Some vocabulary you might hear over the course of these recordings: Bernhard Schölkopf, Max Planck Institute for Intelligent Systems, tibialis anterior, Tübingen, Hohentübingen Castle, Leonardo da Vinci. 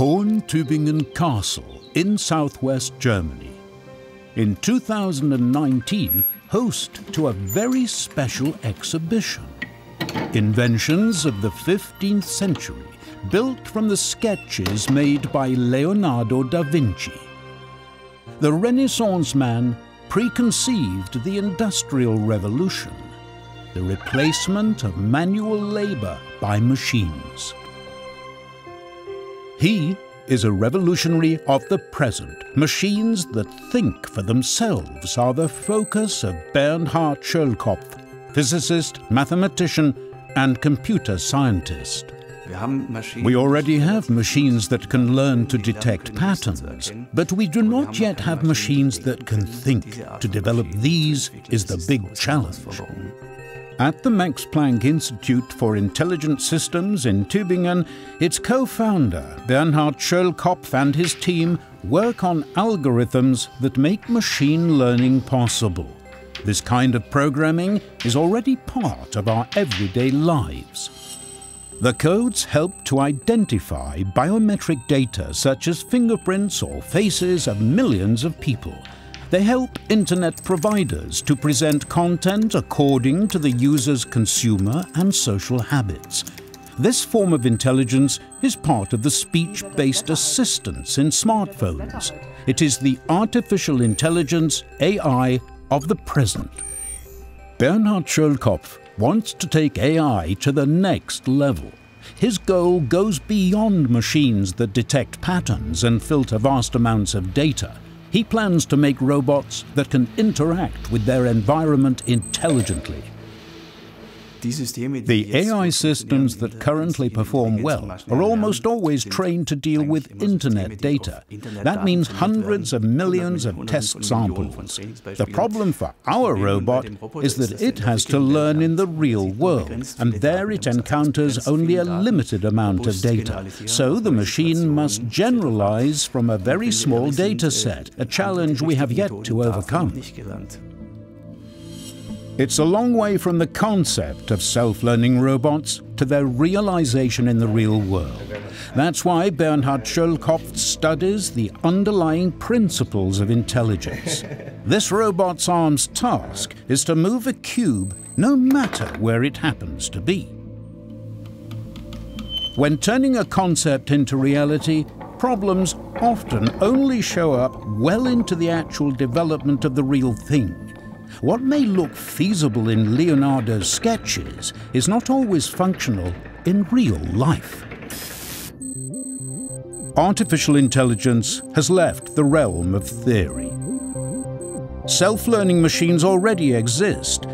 Hohentübingen Castle in southwest Germany. In 2019, host to a very special exhibition. Inventions of the 15th century, built from the sketches made by Leonardo da Vinci. The Renaissance man preconceived the Industrial Revolution, the replacement of manual labor by machines. He is a revolutionary of the present. Machines that think for themselves are the focus of Bernhard Schölkopf, physicist, mathematician, and computer scientist. We already have machines that can learn to detect patterns, but we do not yet have machines that can think. To develop these is the big challenge. At the Max Planck Institute for Intelligent Systems in Tübingen, its co-founder Bernhard Schölkopf and his team work on algorithms that make machine learning possible. This kind of programming is already part of our everyday lives. The codes help to identify biometric data such as fingerprints or faces of millions of people. They help internet providers to present content according to the user's consumer and social habits. This form of intelligence is part of the speech-based assistance in smartphones. It is the artificial intelligence, AI, of the present. Bernhard Schölkopf wants to take AI to the next level. His goal goes beyond machines that detect patterns and filter vast amounts of data. He plans to make robots that can interact with their environment intelligently. The AI systems that currently perform well are almost always trained to deal with internet data. That means hundreds of millions of test samples. The problem for our robot is that it has to learn in the real world, and there it encounters only a limited amount of data. So the machine must generalize from a very small data set, a challenge we have yet to overcome. It's a long way from the concept of self-learning robots to their realization in the real world. That's why Bernhard Schölkopf studies the underlying principles of intelligence. This robot's arm's task is to move a cube no matter where it happens to be. When turning a concept into reality, problems often only show up well into the actual development of the real thing. What may look feasible in Leonardo's sketches is not always functional in real life. Artificial intelligence has left the realm of theory. Self-learning machines already exist.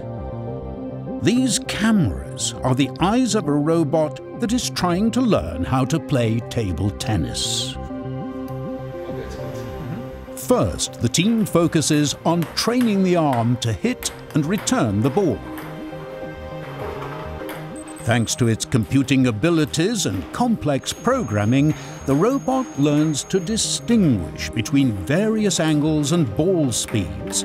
These cameras are the eyes of a robot that is trying to learn how to play table tennis. First, the team focuses on training the arm to hit and return the ball. Thanks to its computing abilities and complex programming, the robot learns to distinguish between various angles and ball speeds.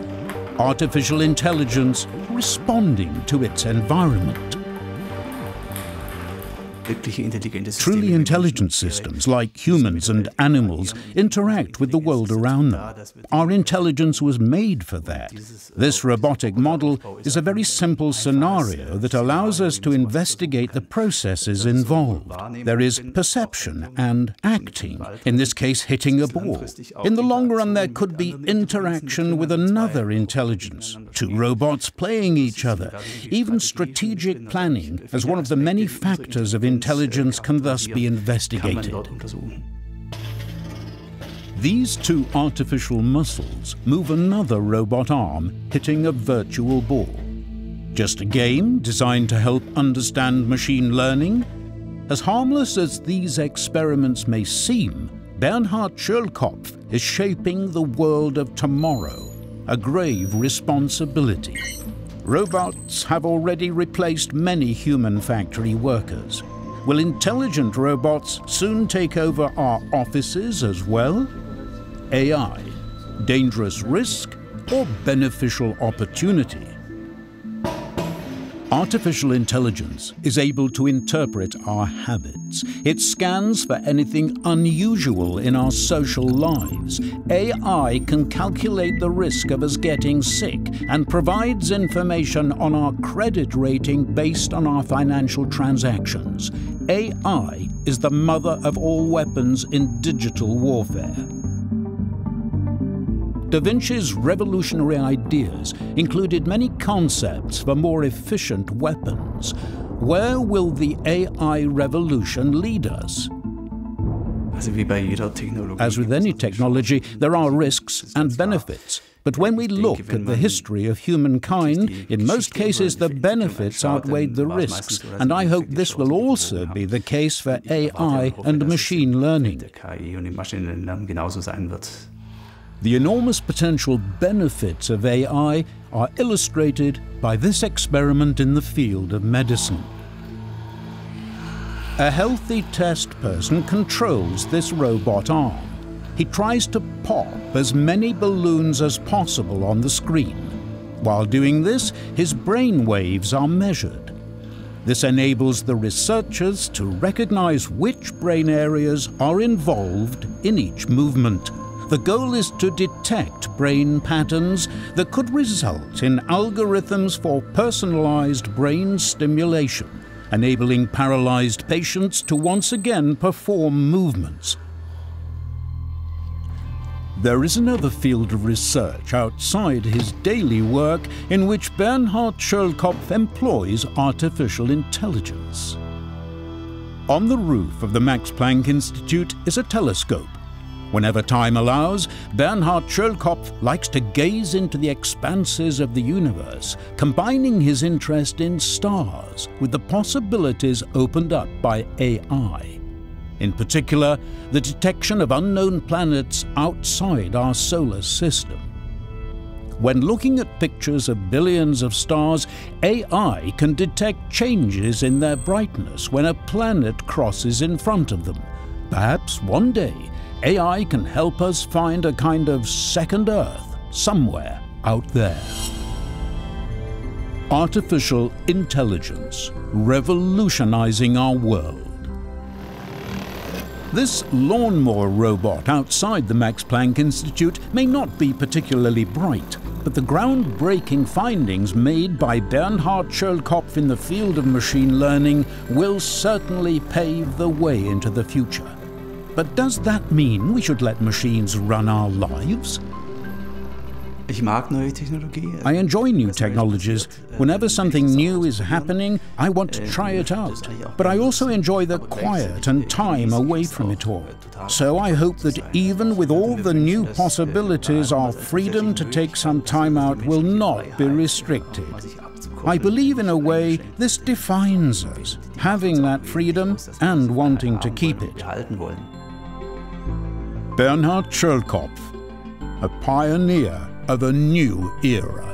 Artificial intelligence responding to its environment. Truly intelligent systems, like humans and animals, interact with the world around them. Our intelligence was made for that. This robotic model is a very simple scenario that allows us to investigate the processes involved. There is perception and acting, in this case hitting a ball. In the long run there could be interaction with another intelligence, two robots playing each other, even strategic planning as one of the many factors of intelligence can thus be investigated. These two artificial muscles move another robot arm, hitting a virtual ball. Just a game designed to help understand machine learning? As harmless as these experiments may seem, Bernhard Schölkopf is shaping the world of tomorrow, a grave responsibility. Robots have already replaced many human factory workers. Will intelligent robots soon take over our offices as well? AI, dangerous risk or beneficial opportunity? Artificial intelligence is able to interpret our habits. It scans for anything unusual in our social lives. AI can calculate the risk of us getting sick and provides information on our credit rating based on our financial transactions. AI is the mother of all weapons in digital warfare. Da Vinci's revolutionary ideas included many concepts for more efficient weapons. Where will the AI revolution lead us? As with any technology, there are risks and benefits. But when we look at the history of humankind, in most cases the benefits outweighed the risks, and I hope this will also be the case for AI and machine learning. The enormous potential benefits of AI are illustrated by this experiment in the field of medicine. A healthy test person controls this robot arm. He tries to pop as many balloons as possible on the screen. While doing this, his brain waves are measured. This enables the researchers to recognize which brain areas are involved in each movement. The goal is to detect brain patterns that could result in algorithms for personalized brain stimulation, enabling paralyzed patients to once again perform movements. There is another field of research outside his daily work in which Bernhard Schölkopf employs artificial intelligence. On the roof of the Max Planck Institute is a telescope. Whenever time allows, Bernhard Schölkopf likes to gaze into the expanses of the universe, combining his interest in stars with the possibilities opened up by AI. In particular, the detection of unknown planets outside our solar system. When looking at pictures of billions of stars, AI can detect changes in their brightness when a planet crosses in front of them. Perhaps one day, AI can help us find a kind of second Earth somewhere out there. Artificial intelligence, revolutionizing our world. This lawnmower robot outside the Max Planck Institute may not be particularly bright, but the groundbreaking findings made by Bernhard Schölkopf in the field of machine learning will certainly pave the way into the future. But does that mean we should let machines run our lives? I enjoy new technologies. Whenever something new is happening, I want to try it out. But I also enjoy the quiet and time away from it all. So I hope that even with all the new possibilities, our freedom to take some time out will not be restricted. I believe, in a way, this defines us, having that freedom and wanting to keep it. Bernhard Schölkopf, a pioneer of a new era.